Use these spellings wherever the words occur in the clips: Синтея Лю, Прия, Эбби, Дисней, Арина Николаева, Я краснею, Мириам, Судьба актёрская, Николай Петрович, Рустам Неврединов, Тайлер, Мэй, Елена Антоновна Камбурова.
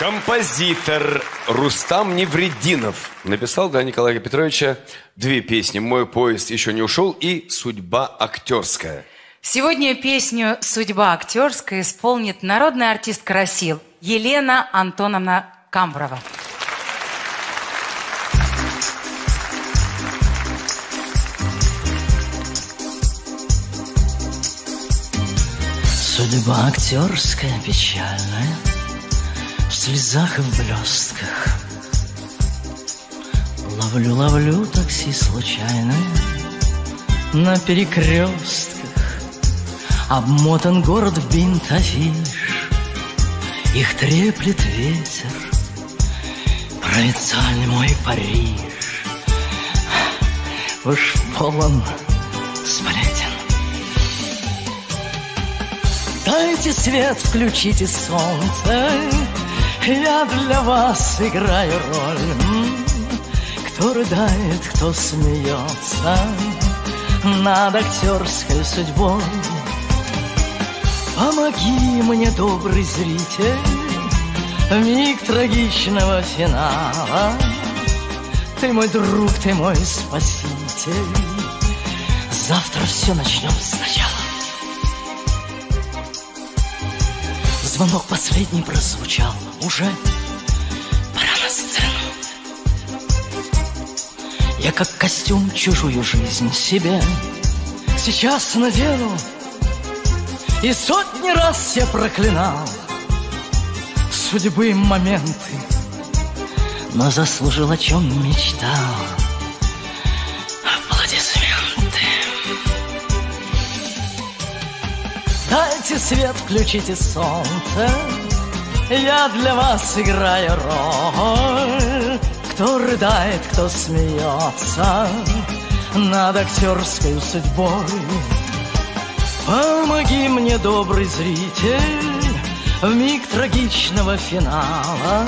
Композитор Рустам Неврединов написал для Николая Петровича две песни «Мой поезд еще не ушел» и «Судьба актерская». Сегодня песню «Судьба актерская» исполнит народная артистка России Елена Антоновна Камбурова. Судьба актерская печальная, в слезах и в блестках. Ловлю такси случайное на перекрестках. Обмотан город в бинт афиш, их треплет ветер. Провинциальный мой Париж уж полон сплетен. Дайте свет, включите солнце, я для вас играю роль. Кто рыдает, кто смеется над актерской судьбой. Помоги мне, добрый зритель, в миг трагичного финала. Ты мой друг, ты мой спаситель, завтра все начнем сначала. Звонок последний прозвучал, уже пора на сцену. Я как костюм чужую жизнь себе сейчас надену. И сотни раз я проклинал судьбы моменты, но заслужил, о чем мечтал. Аплодисменты. Дайте свет, включите солнце, я для вас играю роль. Кто рыдает, кто смеется над актерской судьбой. Помоги мне, добрый зритель, в миг трагичного финала.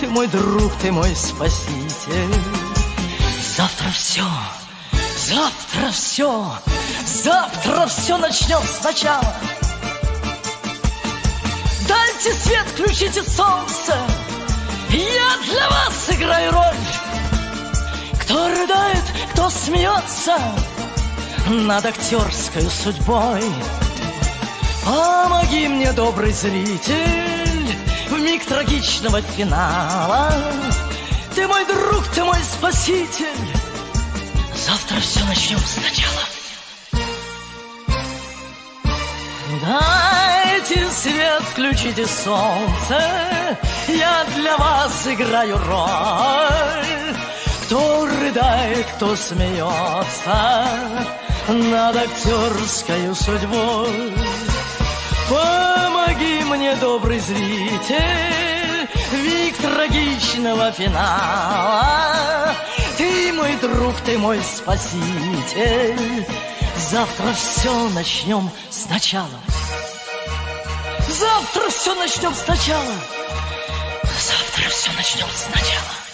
Ты мой друг, ты мой спаситель. Завтра все, завтра все, завтра все начнем сначала. Дайте свет, включите солнце, я для вас играю роль. Кто рыдает, кто смеется над актерской судьбой. Помоги мне, добрый зритель, в миг трагичного финала. Ты мой друг, ты мой спаситель. Завтра все начнем сначала. Дайте свет, включите солнце, я для вас играю роль. Кто рыдает, кто смеется над актерской судьбой. Помоги мне, добрый зритель, век трагичного финала. Ты мой друг, ты мой спаситель. Завтра все начнем сначала. Завтра все начнем сначала. Завтра все начнем сначала.